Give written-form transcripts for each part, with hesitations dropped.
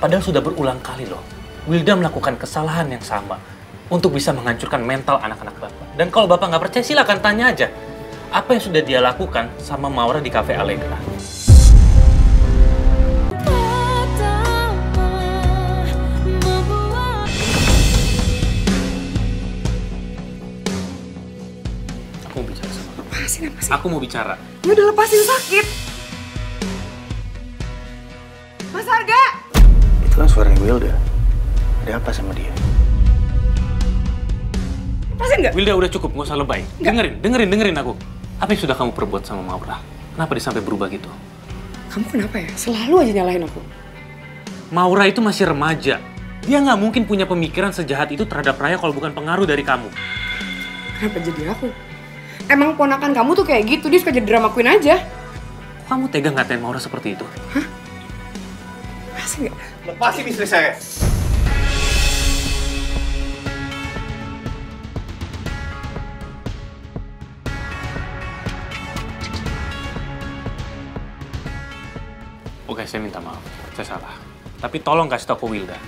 Padahal sudah berulang kali loh, Wilda melakukan kesalahan yang sama untuk bisa menghancurkan mental anak-anak Bapak. Dan kalau Bapak nggak percaya, silakan tanya aja apa yang sudah dia lakukan sama Maura di Cafe Alegra. Aku mau bicara sama kamu. Lepasin. Aku mau bicara. Ya udah lepasin, sakit. Mas Arga! Itu kan suaranya Wilda. Ada apa sama dia? Lepasin nggak? Wilda udah cukup, nggak usah lebay. Dengerin aku. Apa yang sudah kamu perbuat sama Maura? Kenapa dia sampai berubah gitu? Kamu kenapa ya? Selalu aja nyalahin aku. Maura itu masih remaja. Dia nggak mungkin punya pemikiran sejahat itu terhadap Raya kalau bukan pengaruh dari kamu. Kenapa jadi aku? Emang ponakan kamu tuh kayak gitu, dia suka jadi drama queen aja. Kamu tega ngatain Maura seperti itu? Hah? Lepasin nggak? Lepasin istri saya! Oke, saya minta maaf. Saya salah. Tapi tolong kasih tahu ke Wilda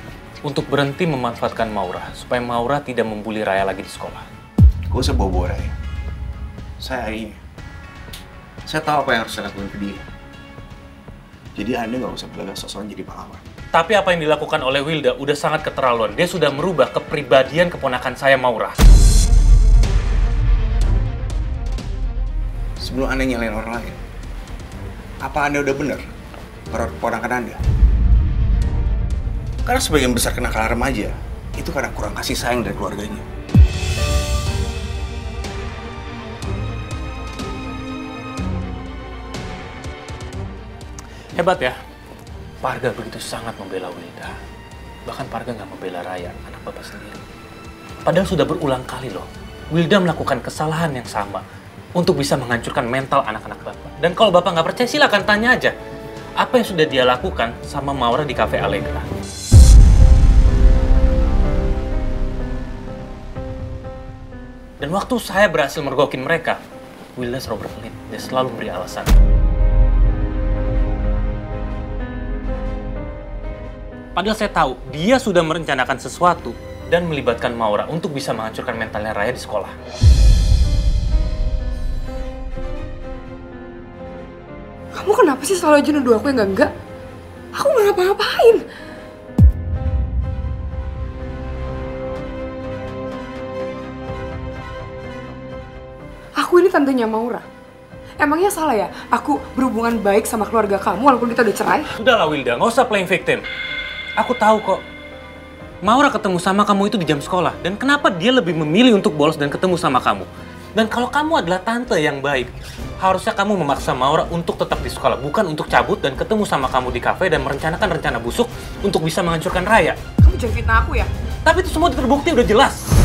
untuk berhenti memanfaatkan Maura supaya Maura tidak membuli Raya lagi di sekolah. Gak usah bawa-bawa Raya. Saya ayahnya. Saya tahu apa yang harus saya lakukan ke dia. Jadi Anda nggak usah belaga sok-sokan jadi pahlawan. Tapi apa yang dilakukan oleh Wilda udah sangat keterlaluan. Dia sudah merubah kepribadian keponakan saya, Maura. Sebelum Anda nyalain orang lain, apa Anda udah bener? Keponakan Anda. Karena sebagian besar kenakalan remaja itu karena kurang kasih sayang dari keluarganya. Hebat ya, Pak Arga begitu sangat membela Wilda. Bahkan Pak Arga nggak membela Raya, anak Bapak sendiri. Padahal sudah berulang kali loh, Wilda melakukan kesalahan yang sama untuk bisa menghancurkan mental anak-anak Bapak. Dan kalau Bapak nggak percaya, silakan tanya aja apa yang sudah dia lakukan sama Maura di Cafe Alegra. Dan waktu saya berhasil mergokin mereka, Wilda Robert pelit, dia selalu beri alasan. Padahal saya tahu, dia sudah merencanakan sesuatu dan melibatkan Maura untuk bisa menghancurkan mentalnya Raya di sekolah. Kamu kenapa sih selalu aja nuduh aku yang enggak-enggak? Aku nggak ngapa-ngapain. Aku ini tantenya Maura. Emangnya salah ya aku berhubungan baik sama keluarga kamu walaupun kita udah cerai? Sudahlah Wilda, nggak usah playing victim. Aku tahu kok. Maura ketemu sama kamu itu di jam sekolah. Dan kenapa dia lebih memilih untuk bolos dan ketemu sama kamu? Dan kalau kamu adalah tante yang baik, harusnya kamu memaksa Maura untuk tetap di sekolah, bukan untuk cabut dan ketemu sama kamu di kafe dan merencanakan rencana busuk untuk bisa menghancurkan Raya. Kamu jangan fitnah aku ya? Tapi itu semua terbukti, udah jelas.